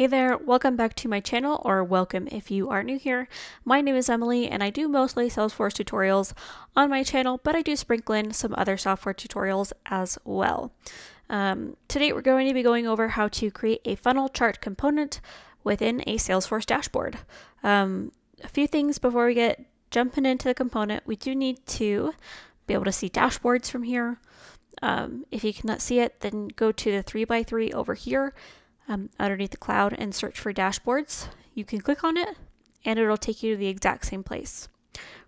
Hey there, welcome back to my channel, or welcome if you are new here. My name is Emily and I do mostly Salesforce tutorials on my channel, but I do sprinkle in some other software tutorials as well. Today we're going to be going over how to create a funnel chart component within a Salesforce dashboard. A few things before we get jumping into the component. We do need to be able to see dashboards from here. If you cannot see it, then go to the 3x3 over here. Underneath the cloud and search for dashboards. You can click on it and it'll take you to the exact same place.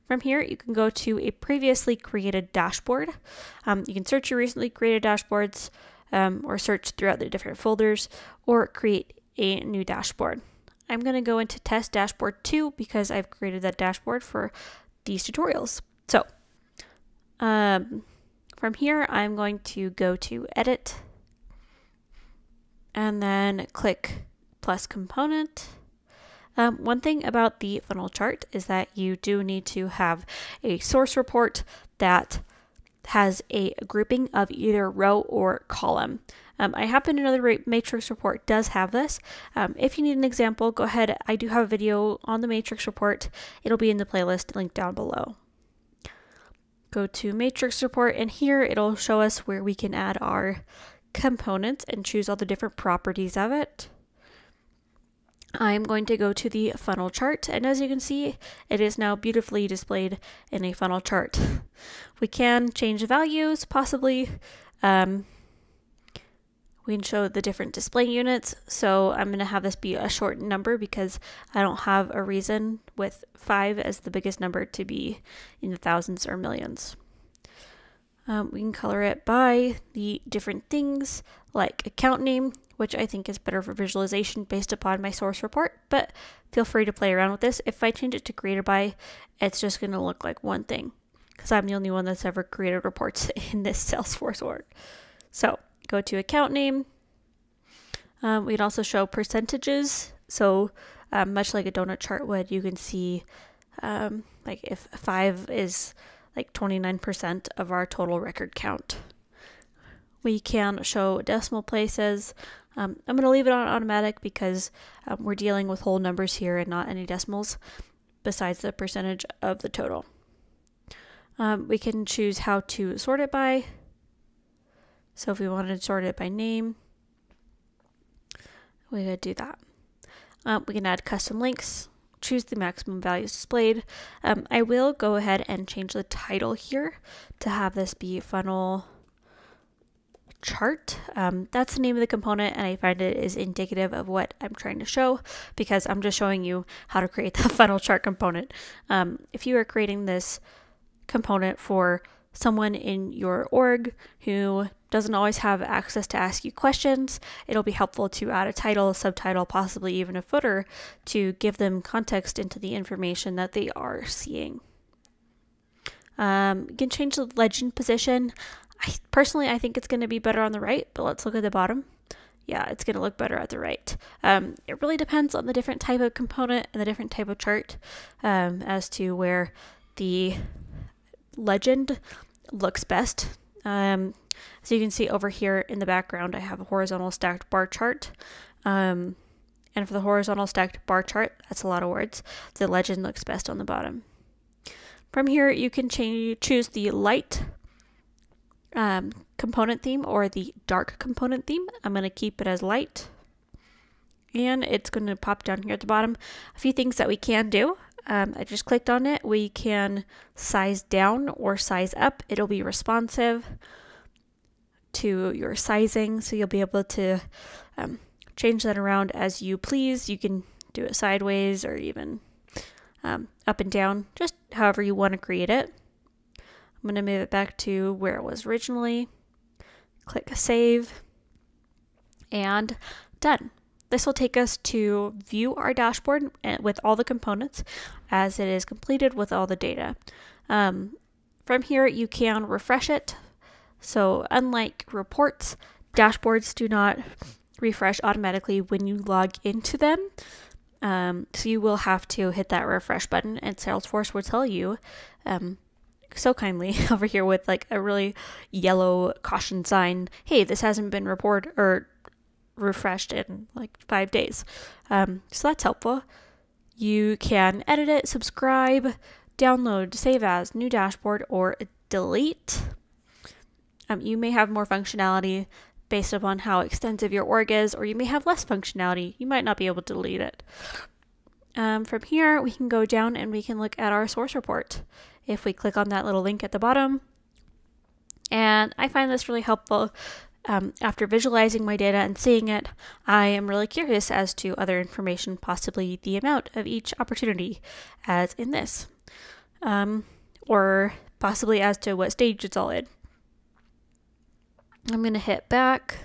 From here, you can go to a previously created dashboard. You can search your recently created dashboards or search throughout the different folders or create a new dashboard. I'm going to go into test dashboard 2 because I've created that dashboard for these tutorials. So from here, I'm going to go to edit, and then click plus component. One thing about the funnel chart is that you do need to have a source report that has a grouping of either row or column. I happen to know the matrix report does have this. If you need an example, go ahead. I do have a video on the matrix report. It'll be in the playlist linked down below. Go to matrix report, and here it'll show us where we can add our components and choose all the different properties of it. I'm going to go to the funnel chart, and as you can see, it is now beautifully displayed in a funnel chart. We can change values, possibly. We can show the different display units, so I'm going to have this be a short number because I don't have a reason with 5 as the biggest number to be in the thousands or millions. We can color it by the different things like account name, which I think is better for visualization based upon my source report, but feel free to play around with this. If I change it to created by, it's just going to look like one thing because I'm the only one that's ever created reports in this Salesforce org. So go to account name. We can also show percentages. So much like a donut chart would, you can see like if 5 is like 29% of our total record count. We can show decimal places. I'm going to leave it on automatic because we're dealing with whole numbers here and not any decimals besides the percentage of the total. We can choose how to sort it by. So if we wanted to sort it by name, we could do that. We can add custom links. Choose the maximum values displayed. I will go ahead and change the title here to have this be funnel chart. That's the name of the component, and I find it is indicative of what I'm trying to show because I'm just showing you how to create the funnel chart component. If you are creating this component for someone in your org who doesn't always have access to ask you questions, it'll be helpful to add a title, a subtitle, possibly even a footer to give them context into the information that they are seeing. You can change the legend position. I personally think it's going to be better on the right, but let's look at the bottom. Yeah, it's going to look better at the right. It really depends on the different type of component and the different type of chart as to where the legend looks best. So you can see over here in the background, I have a horizontal stacked bar chart. And for the horizontal stacked bar chart, that's a lot of words. The legend looks best on the bottom. From here, you can choose the light component theme or the dark component theme. I'm going to keep it as light. And it's going to pop down here at the bottom. A few things that we can do. I just clicked on it. We can size down or size up. It'll be responsive to your sizing, so you'll be able to change that around as you please. You can do it sideways or even up and down, just however you want to create it. I'm going to move it back to where it was originally. Click save and done. This will take us to view our dashboard with all the components as it is completed with all the data. From here, you can refresh it. So unlike reports, dashboards do not refresh automatically when you log into them. So you will have to hit that refresh button, and Salesforce will tell you so kindly over here with like a really yellow caution sign, hey, this hasn't been reported or refreshed in like 5 days. So that's helpful. You can edit it, subscribe, download, save as, new dashboard, or delete. You may have more functionality based upon how extensive your org is, or you may have less functionality. You might not be able to delete it. From here, we can go down and we can look at our source report. If we click on that little link at the bottom, and I find this really helpful. After visualizing my data and seeing it, I am really curious as to other information, possibly the amount of each opportunity, as in this, or possibly as to what stage it's all in. I'm going to hit back,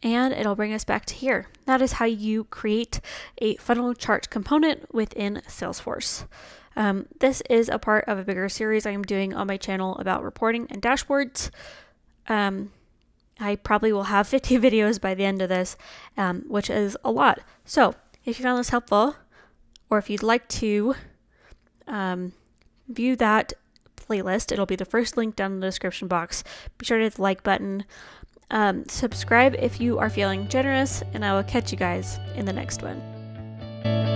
and it'll bring us back to here. That is how you create a funnel chart component within Salesforce. This is a part of a bigger series I am doing on my channel about reporting and dashboards. I probably will have 50 videos by the end of this, which is a lot. So if you found this helpful, or if you'd like to view that playlist, it'll be the first link down in the description box. Be sure to hit the like button. Subscribe if you are feeling generous, and I will catch you guys in the next one.